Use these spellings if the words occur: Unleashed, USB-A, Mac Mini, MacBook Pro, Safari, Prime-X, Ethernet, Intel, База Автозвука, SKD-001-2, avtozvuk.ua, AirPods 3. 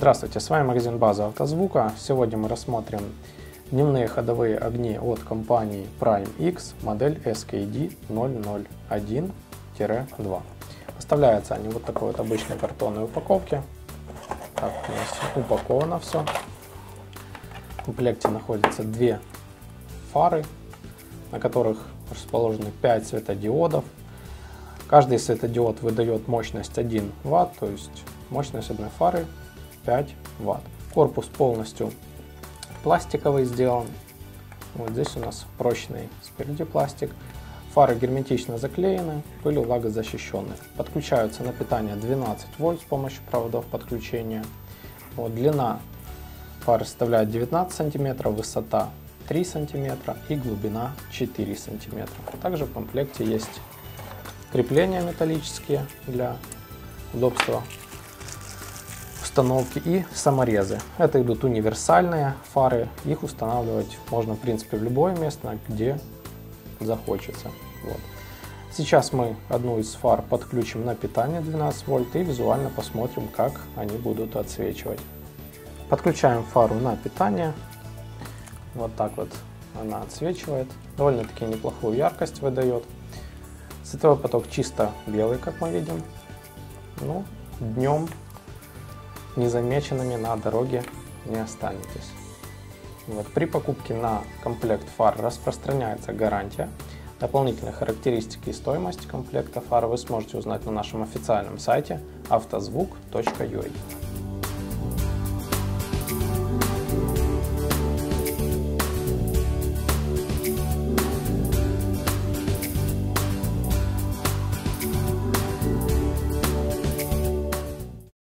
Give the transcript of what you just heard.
Здравствуйте, с вами магазин База Автозвука. Сегодня мы рассмотрим дневные ходовые огни от компании Prime-X, модель SKD-001-2. Поставляются они в вот такой вот обычной картонной упаковке. Так у нас упаковано все. В комплекте находятся две фары, на которых расположены 5 светодиодов. Каждый светодиод выдает мощность 1 Вт, то есть мощность одной фары 5 Вт. Корпус полностью пластиковый сделан. Вот здесь у нас прочный спереди пластик. Фары герметично заклеены, пыль и влагозащищены. Подключаются на питание 12 вольт с помощью проводов подключения. Вот, длина фары составляет 19 см, высота 3 см и глубина 4 см. Также в комплекте есть крепления металлические для удобства установки и саморезы. Это идут универсальные фары, их устанавливать можно в принципе в любое место, где захочется. Вот. Сейчас мы одну из фар подключим на питание 12 вольт и визуально посмотрим, как они будут отсвечивать. Подключаем фару на питание. Вот так вот она отсвечивает. Довольно-таки неплохую яркость выдает. Световой поток чисто белый, как мы видим. Ну, днем незамеченными на дороге не останетесь. Вот. При покупке на комплект фар распространяется гарантия. Дополнительные характеристики и стоимость комплекта фар вы сможете узнать на нашем официальном сайте avtozvuk.ua.